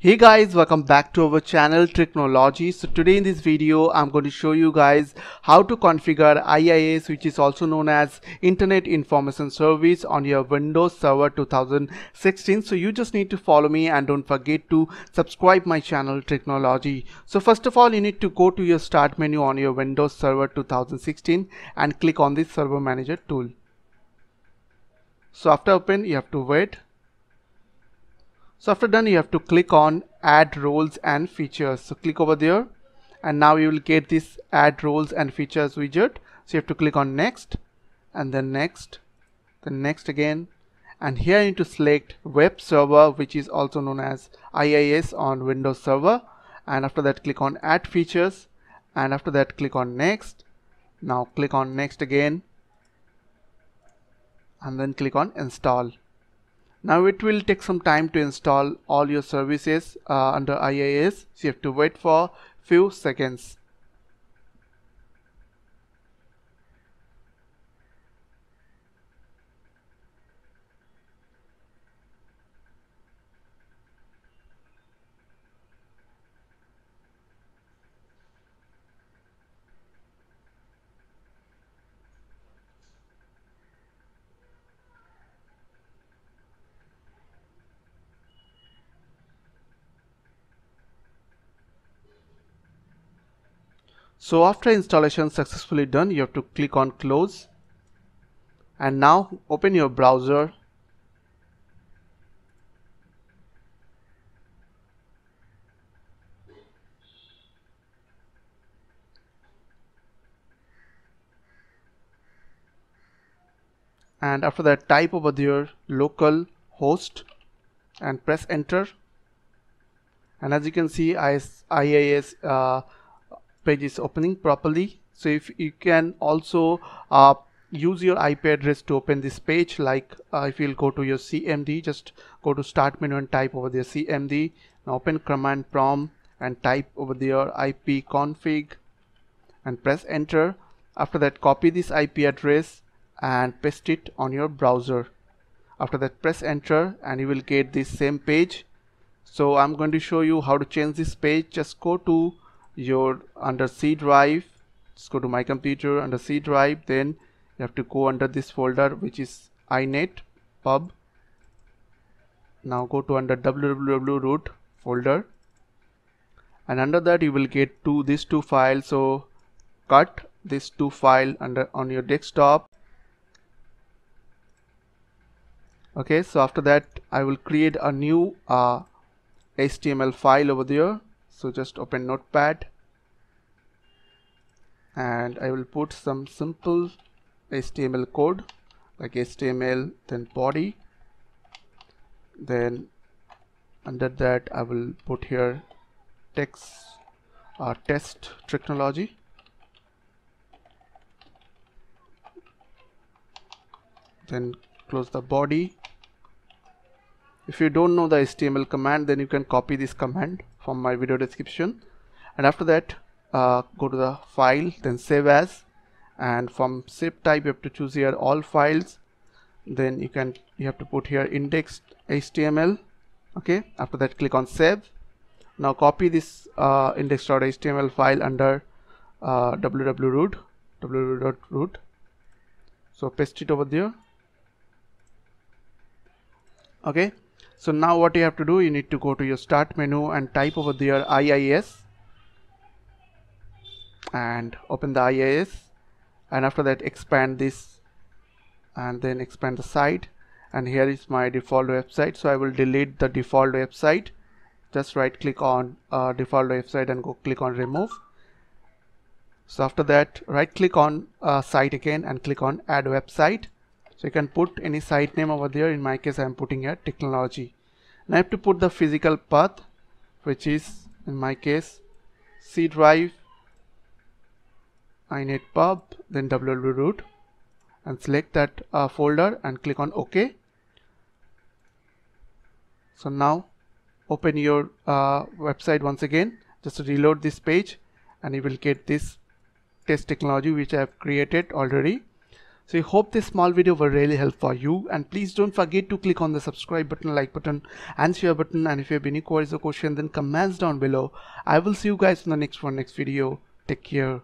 Hey guys, welcome back to our channel Tricknology. So today in this video I'm going to show you guys how to configure IIS, which is also known as Internet Information Service, on your Windows Server 2016. So you just need to follow me and don't forget to subscribe my channel Tricknology. So first of all, you need to go to your start menu on your Windows Server 2016 and click on this Server Manager tool. So after open, you have to wait. So after done, you have to click on add roles and features. So click over there and now you will get this add roles and features widget. So you have to click on next and then next, then next again, and here you need to select web server, which is also known as IIS on Windows Server, and after that click on add features and after that click on next. Now click on next again and then click on install. Now it will take some time to install all your services under IIS, so you have to wait for few seconds. So after installation successfully done, you have to click on close and now open your browser. And after that type over there localhost and press enter. And as you can see, IIS page is opening properly. So if you can also use your IP address to open this page, like if you'll go to your CMD, just go to start menu and type over there CMD. Now open command prompt and type over there ipconfig and press enter. After that copy this IP address and paste it on your browser. After that press enter and you will get this same page. So I'm going to show you how to change this page. Just go to your under C drive, just go to my computer under C drive, then you have to go under this folder which is inet pub. Now go to under www root folder and under that you will get these two files. So cut these two files on your desktop. Okay, so after that I will create a new HTML file over there. So just open notepad and I will put some simple HTML code like HTML, then body, then under that I will put here text test Tricknology. Then close the body. If you don't know the HTML command, then you can copy this command from my video description, and after that go to the file, then save as, and from zip type you have to choose here all files, then you have to put here index.html. okay, after that click on save. Now copy this index.html file under www root, so paste it over there. Okay, so now what you have to do, you need to go to your start menu and type over there IIS and open the IIS, and after that expand this and then expand the site, and here is my default website. So I will delete the default website. Just right click on default website and go click on remove. So after that right click on site again and click on add website. So you can put any site name over there. In my case I am putting here Tricknology. Now I have to put the physical path, which is in my case C drive, inet pub, then www root, and select that folder and click on OK. So now open your website once again, just reload this page and you will get this test Tricknology which I have created already. So I hope this small video were really helpful for you, and please don't forget to click on the subscribe button, like button and share button, and if you have any queries or question then comments down below. I will see you guys in the next video. Take care.